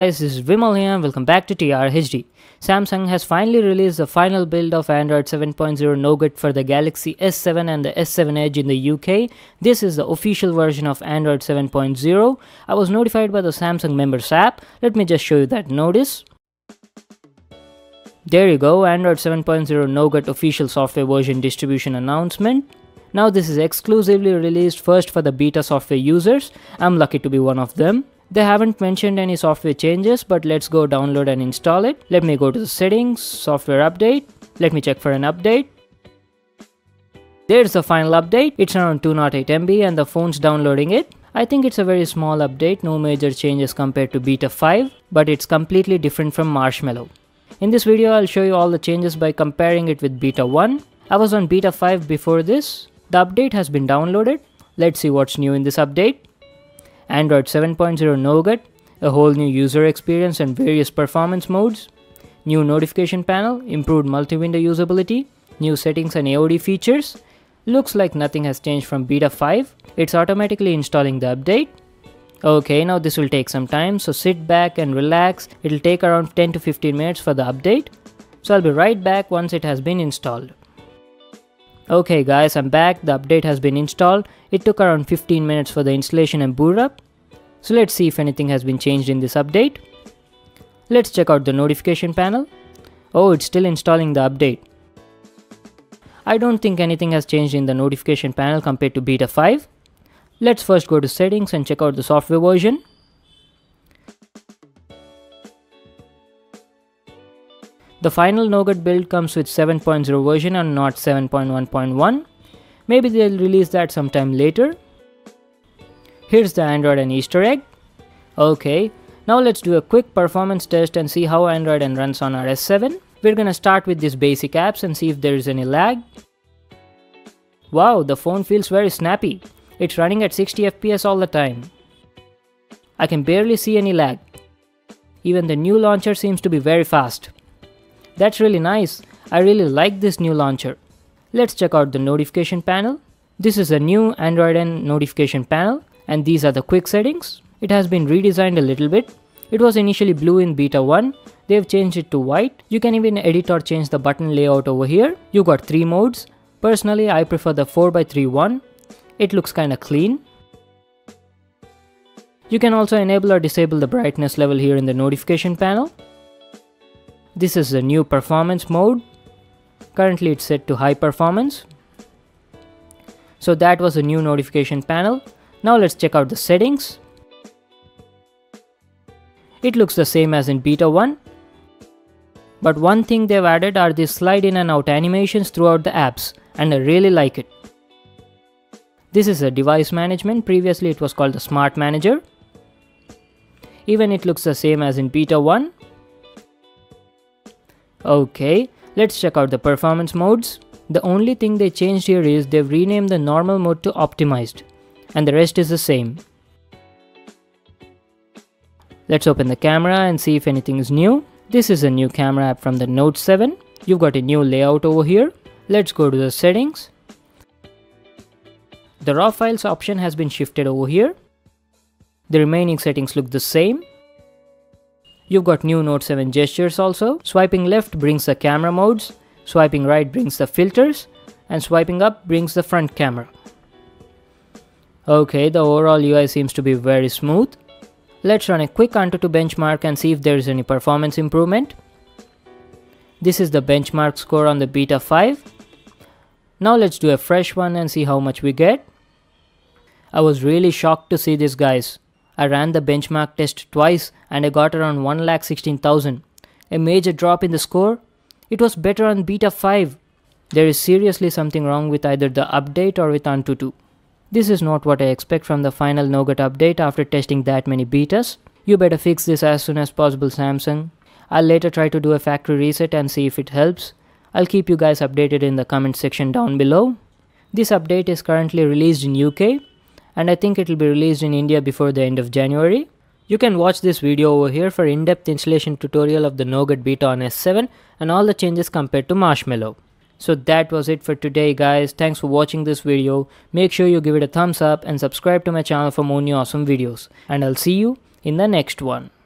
Guys, this is Vimal here and welcome back to TRHD. Samsung has finally released the final build of Android 7.0 Nougat for the Galaxy S7 and the S7 Edge in the UK. This is the official version of Android 7.0. I was notified by the Samsung members app. Let me just show you that notice. There you go, Android 7.0 Nougat official software version distribution announcement. Now this is exclusively released first for the beta software users. I'm lucky to be one of them. They haven't mentioned any software changes, but let's go download and install it. Let me go to the settings, software update. Let me check for an update. There's the final update. It's around 208 MB and the phone's downloading it. I think it's a very small update, no major changes compared to beta 5, but it's completely different from Marshmallow. In this video, I'll show you all the changes by comparing it with beta 1. I was on beta 5 before this. The update has been downloaded. Let's see what's new in this update. Android 7.0 Nougat, a whole new user experience and various performance modes, new notification panel, improved multi-window usability, new settings and AOD features. Looks like nothing has changed from beta 5. It's automatically installing the update. Okay, now this will take some time, so sit back and relax. It'll take around 10 to 15 minutes for the update. So I'll be right back once it has been installed. Okay guys, I'm back. The update has been installed. It took around 15 minutes for the installation and boot up. So let's see if anything has been changed in this update. Let's check out the notification panel. Oh, it's still installing the update. I don't think anything has changed in the notification panel compared to beta 5. Let's first go to settings and check out the software version. The final Nougat build comes with 7.0 version and Note 7.1.1. Maybe they'll release that sometime later. Here's the Android and Easter egg. Okay, now let's do a quick performance test and see how Android and runs on our S7. We're gonna start with these basic apps and see if there is any lag. Wow, the phone feels very snappy. It's running at 60 FPS all the time. I can barely see any lag. Even the new launcher seems to be very fast. That's really nice. I really like this new launcher. Let's check out the notification panel. This is a new Android N notification panel and these are the quick settings. It has been redesigned a little bit. It was initially blue in beta 1. They've changed it to white. You can even edit or change the button layout over here. You got 3 modes. Personally, I prefer the 4x3 one. It looks kinda clean. You can also enable or disable the brightness level here in the notification panel. This is the new performance mode. Currently it's set to high performance. So that was the new notification panel. Now let's check out the settings. It looks the same as in beta 1. But one thing they've added are these slide in and out animations throughout the apps, and I really like it. This is the device management. Previously it was called the Smart Manager. Even it looks the same as in beta 1. Okay, let's check out the performance modes. The only thing they changed here is they've renamed the normal mode to optimized, and the rest is the same. Let's open the camera and see if anything is new. This is a new camera app from the Note 7. You've got a new layout over here. Let's go to the settings. The raw files option has been shifted over here. The remaining settings look the same. You've got new Note 7 gestures also. Swiping left brings the camera modes, swiping right brings the filters, and swiping up brings the front camera. Okay, the overall UI seems to be very smooth. Let's run a quick Antutu benchmark and see if there is any performance improvement. This is the benchmark score on the beta 5. Now let's do a fresh one and see how much we get. I was really shocked to see this, guys. I ran the benchmark test twice and I got around 1,16,000. A major drop in the score. It was better on beta 5. There is seriously something wrong with either the update or with Antutu. This is not what I expect from the final Nougat update after testing that many betas. You better fix this as soon as possible, Samsung. I'll later try to do a factory reset and see if it helps. I'll keep you guys updated in the comment section down below. This update is currently released in UK. And I think it'll be released in India before the end of January. You can watch this video over here for in-depth installation tutorial of the Nougat beta on S7 and all the changes compared to Marshmallow. So that was it for today, guys. Thanks for watching this video. Make sure you give it a thumbs up and subscribe to my channel for more new awesome videos. And I'll see you in the next one.